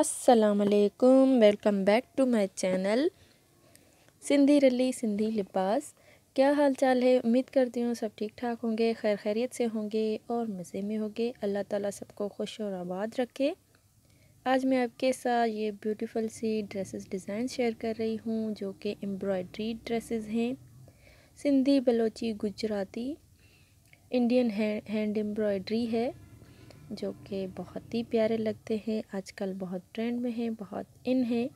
अस्सलाम वालेकुम, welcome back to my channel Sindhi ralli Sindhi लिबास। क्या हाल चाल है? उम्मीद करती हूँ सब ठीक ठाक होंगे, खैर खैरियत से होंगे और मज़े में होंगे। अल्लाह ताला सबको खुश और आबाद रखे। आज मैं आपके साथ ये ब्यूटीफुल सी ड्रेसेस डिज़ाइन शेयर कर रही हूँ जो कि एम्ब्रॉयड्री ड्रेसेस हैं। Sindhi, Balochi, Gujarati, Indian hand embroidery है जो कि बहुत ही प्यारे लगते हैं। आजकल बहुत ट्रेंड में हैं, बहुत इन हैं।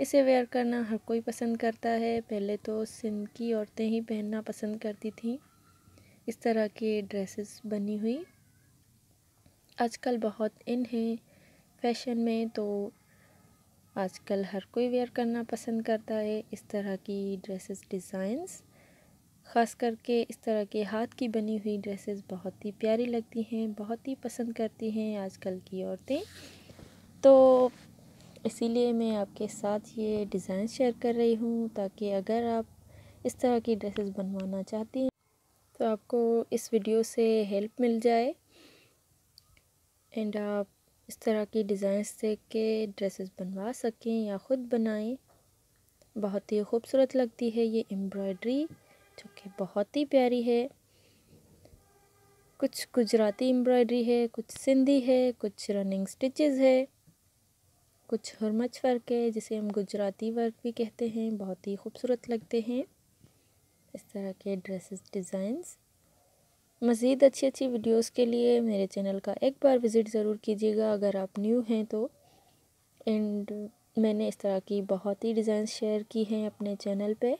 इसे वेयर करना हर कोई पसंद करता है। पहले तो सिंध की औरतें ही पहनना पसंद करती थीं इस तरह के ड्रेसेस बनी हुई। आजकल बहुत इन हैं फैशन में, तो आजकल हर कोई वेयर करना पसंद करता है इस तरह की ड्रेसेस डिज़ाइंस। ख़ास करके इस तरह के हाथ की बनी हुई ड्रेसेस बहुत ही प्यारी लगती हैं, बहुत ही पसंद करती हैं आजकल की औरतें। तो इसीलिए मैं आपके साथ ये डिज़ाइन शेयर कर रही हूँ ताकि अगर आप इस तरह की ड्रेसेस बनवाना चाहती हैं तो आपको इस वीडियो से हेल्प मिल जाए एंड आप इस तरह की डिज़ाइंस देख के ड्रेसेस बनवा सकें या ख़ुद बनाएं। बहुत ही खूबसूरत लगती है ये एम्ब्रॉयड्री जो कि बहुत ही प्यारी है। कुछ गुजराती एम्ब्रॉयड्री है, कुछ सिंधी है, कुछ रनिंग स्टिचेस है, कुछ हुरमच वर्क है जिसे हम गुजराती वर्क भी कहते हैं। बहुत ही खूबसूरत लगते हैं इस तरह के ड्रेसेस डिज़ाइंस। मज़ीद अच्छी अच्छी वीडियोस के लिए मेरे चैनल का एक बार विज़िट ज़रूर कीजिएगा अगर आप न्यू हैं तो। एंड मैंने इस तरह की बहुत ही डिज़ाइन शेयर की हैं अपने चैनल पे।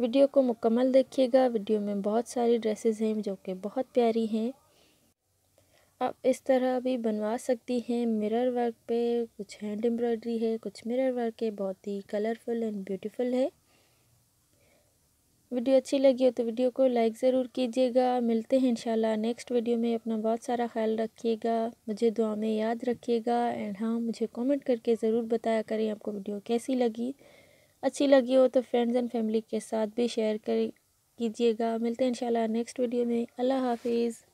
वीडियो को मुकम्मल देखिएगा, वीडियो में बहुत सारी ड्रेसेस हैं जो कि बहुत प्यारी हैं। आप इस तरह भी बनवा सकती हैं मिरर वर्क पे। कुछ हैंड एम्ब्रॉयड्री है, कुछ मिरर वर्क है, बहुत ही कलरफुल एंड ब्यूटीफुल है। वीडियो अच्छी लगी हो तो वीडियो को लाइक ज़रूर कीजिएगा। मिलते हैं इंशाल्लाह नेक्स्ट वीडियो में। अपना बहुत सारा ख्याल रखिएगा, मुझे दुआ में याद रखिएगा। एंड हाँ, मुझे कॉमेंट करके ज़रूर बताया करें आपको वीडियो कैसी लगी। अच्छी लगी हो तो फ्रेंड्स एंड फैमिली के साथ भी शेयर कीजिएगा। मिलते हैं इंशाल्लाह नेक्स्ट वीडियो में। अल्लाह हाफिज़।